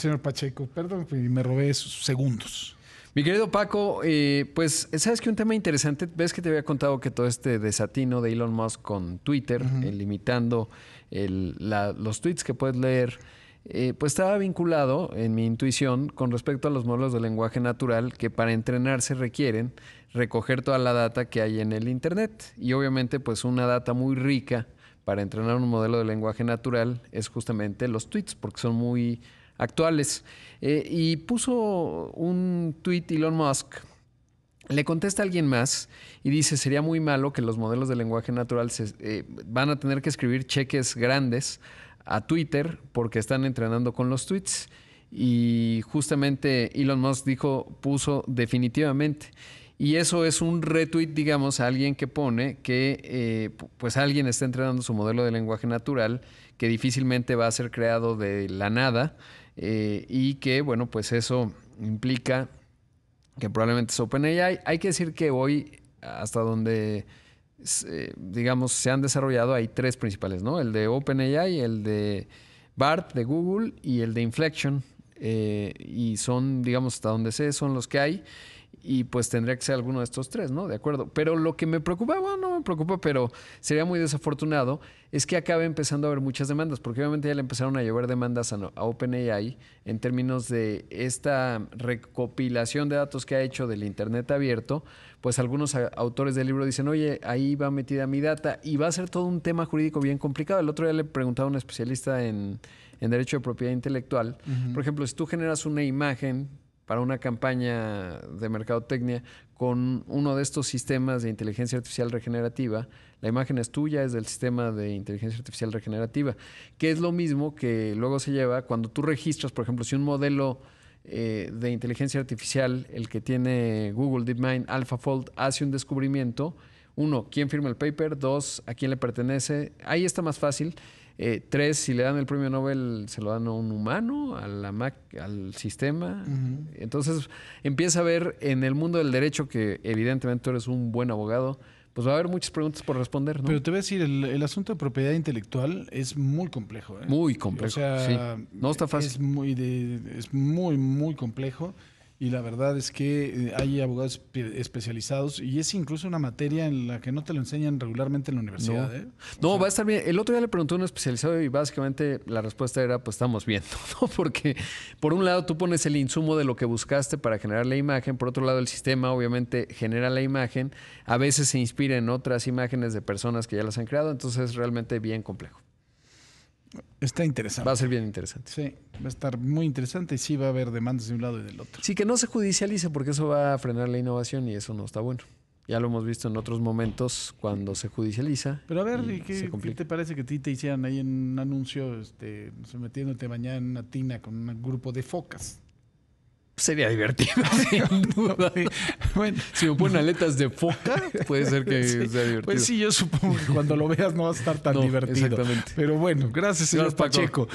señor Pacheco. Perdón, me robé sus segundos. Mi querido Paco, pues sabes que un tema interesante, ves que te había contado que todo este desatino de Elon Musk con Twitter, limitando los tweets que puedes leer, pues estaba vinculado en mi intuición con respecto a los modelos de lenguaje natural que para entrenarse requieren recoger toda la data que hay en el internet. Y obviamente pues una data muy rica para entrenar un modelo de lenguaje natural es justamente los tweets, porque son muy actuales. Y puso un tweet Elon Musk, le contesta a alguien más y dice, sería muy malo que los modelos de lenguaje natural van a tener que escribir cheques grandes a Twitter porque están entrenando con los tweets. Y justamente Elon Musk dijo, puso definitivamente. Y eso es un retweet, digamos, a alguien que pone que pues alguien está entrenando su modelo de lenguaje natural que difícilmente va a ser creado de la nada y que, bueno, pues eso implica que probablemente es OpenAI. Hay que decir que hoy, hasta donde, digamos, se han desarrollado, hay tres principales, ¿no? El de OpenAI, el de Bard, de Google, y el de Inflection. Y son, digamos, hasta donde sé, son los que hay. Y pues tendría que ser alguno de estos tres, ¿no? De acuerdo. Pero lo que me preocupa, bueno, no me preocupa, pero sería muy desafortunado, es que acabe empezando a haber muchas demandas, porque obviamente ya le empezaron a llover demandas a OpenAI en términos de esta recopilación de datos que ha hecho del internet abierto. Pues algunos autores del libro dicen, oye, ahí va metida mi data, y va a ser todo un tema jurídico bien complicado. El otro día le preguntaba a un especialista en derecho de propiedad intelectual, por ejemplo, si tú generas una imagen para una campaña de mercadotecnia con uno de estos sistemas de inteligencia artificial regenerativa, la imagen es tuya, es del sistema de inteligencia artificial regenerativa, que es lo mismo que luego se lleva cuando tú registras, por ejemplo, si un modelo de inteligencia artificial, el que tiene Google DeepMind, AlphaFold, hace un descubrimiento, uno, ¿quién firma el paper? Dos, ¿a quién le pertenece? Ahí está más fácil. Tres, si le dan el premio Nobel, se lo dan a un humano, a la al sistema. Entonces empieza a haber en el mundo del derecho, que evidentemente tú eres un buen abogado, pues va a haber muchas preguntas por responder, ¿no? Pero te voy a decir, el asunto de propiedad intelectual es muy complejo, ¿eh? Muy complejo, o sea, sí. No está fácil. Es muy, muy complejo. Y la verdad es que hay abogados especializados y es incluso una materia en la que no te lo enseñan regularmente en la universidad. No, no, va a estar bien. El otro día le pregunté a un especializado y básicamente la respuesta era, pues estamos viendo, ¿no? Porque por un lado tú pones el insumo de lo que buscaste para generar la imagen, por otro lado el sistema obviamente genera la imagen, a veces se inspira en otras imágenes de personas que ya las han creado, entonces es realmente bien complejo. Está interesante. Va a ser bien interesante. Sí, va a estar muy interesante y sí va a haber demandas de un lado y del otro. Sí, que no se judicialice porque eso va a frenar la innovación y eso no está bueno. Ya lo hemos visto en otros momentos cuando se judicializa. Pero a ver, ¿qué te parece que a ti te hicieran ahí en un anuncio metiéndote mañana en una tina con un grupo de focas? Sería divertido, sin duda. Bueno, si me ponen aletas de foca, puede ser que sea divertido. Pues sí, yo supongo que cuando lo veas no va a estar tan divertido. Exactamente. Pero bueno, gracias, señor Pacheco.